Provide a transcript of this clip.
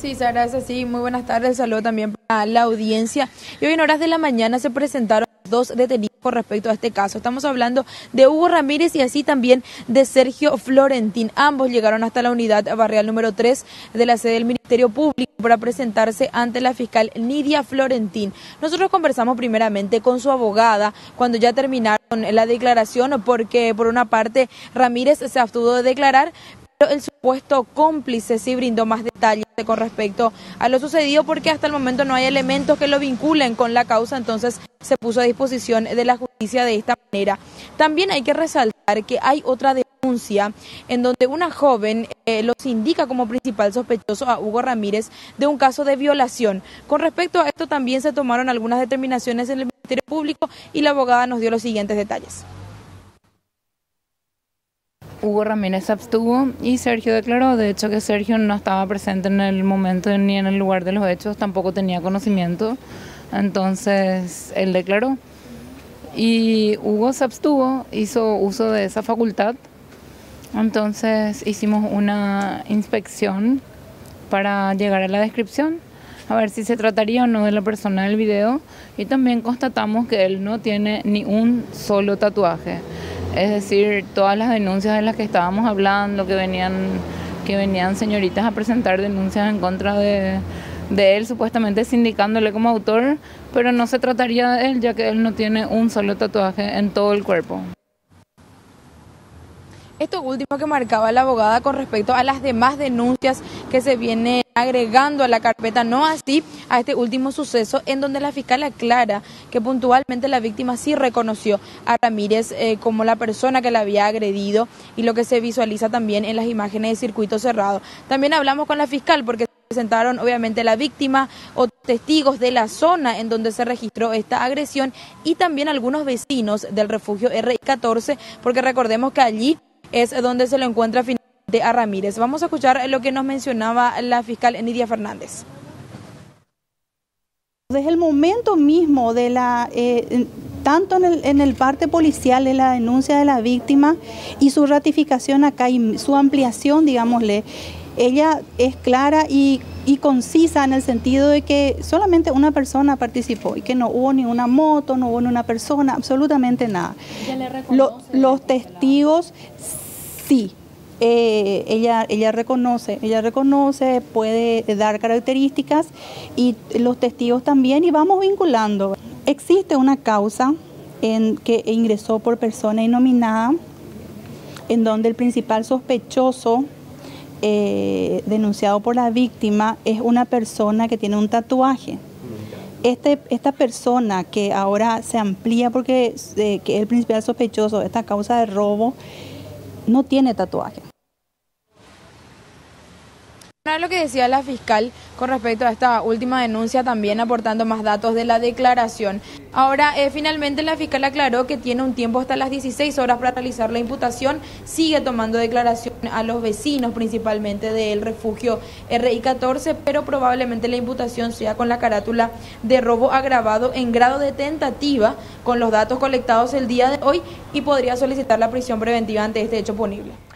Sí, Sara, es así. Muy buenas tardes. Saludo también para la audiencia. Y hoy en horas de la mañana se presentaron dos detenidos con respecto a este caso. Estamos hablando de Hugo Ramírez y así también de Sergio Florentín. Ambos llegaron hasta la unidad barrial número 3 de la sede del Ministerio Público para presentarse ante la fiscal Nidia Florentín. Nosotros conversamos primeramente con su abogada cuando ya terminaron la declaración porque por una parte Ramírez se abstuvo de declarar, pero el supuesto cómplice sí brindó más detalles con respecto a lo sucedido porque hasta el momento no hay elementos que lo vinculen con la causa, entonces se puso a disposición de la justicia de esta manera. También hay que resaltar que hay otra denuncia en donde una joven los indica como principal sospechoso a Hugo Ramírez de un caso de violación. Con respecto a esto también se tomaron algunas determinaciones en el Ministerio Público y la abogada nos dio los siguientes detalles. Hugo Ramírez se abstuvo y Sergio declaró, de hecho, que Sergio no estaba presente en el momento ni en el lugar de los hechos, tampoco tenía conocimiento, entonces él declaró. Y Hugo se abstuvo, hizo uso de esa facultad, entonces hicimos una inspección para llegar a la descripción, a ver si se trataría o no de la persona del video, y también constatamos que él no tiene ni un solo tatuaje. Es decir, todas las denuncias de las que estábamos hablando, que venían señoritas a presentar denuncias en contra de él, supuestamente sindicándole como autor, pero no se trataría de él, ya que él no tiene un solo tatuaje en todo el cuerpo. Esto último que marcaba la abogada con respecto a las demás denuncias que se vienen agregando a la carpeta, no así a este último suceso en donde la fiscal aclara que puntualmente la víctima sí reconoció a Ramírez como la persona que la había agredido y lo que se visualiza también en las imágenes de circuito cerrado. También hablamos con la fiscal porque se presentaron obviamente la víctima o testigos de la zona en donde se registró esta agresión y también algunos vecinos del refugio R14 porque recordemos que allí es donde se lo encuentra finalmente a Ramírez. Vamos a escuchar lo que nos mencionaba la fiscal Nidia Fernández. Desde el momento mismo de la... tanto en el parte policial de la denuncia de la víctima y su ratificación acá y su ampliación, digámosle, ella es clara y concisa en el sentido de que solamente una persona participó y que no hubo ni una moto, no hubo ni una persona, absolutamente nada. Los testigos, sí. Ella reconoce, puede dar características y los testigos también y vamos vinculando. Existe una causa en que ingresó por persona innominada en donde el principal sospechoso denunciado por la víctima es una persona que tiene un tatuaje. Esta persona que ahora se amplía porque que es el principal sospechoso de esta causa de robo no tiene tatuaje. Lo que decía la fiscal con respecto a esta última denuncia, también aportando más datos de la declaración. Ahora, finalmente la fiscal aclaró que tiene un tiempo hasta las 16 horas para realizar la imputación, sigue tomando declaración a los vecinos, principalmente del refugio RI14, pero probablemente la imputación sea con la carátula de robo agravado en grado de tentativa, con los datos colectados el día de hoy, y podría solicitar la prisión preventiva ante este hecho punible.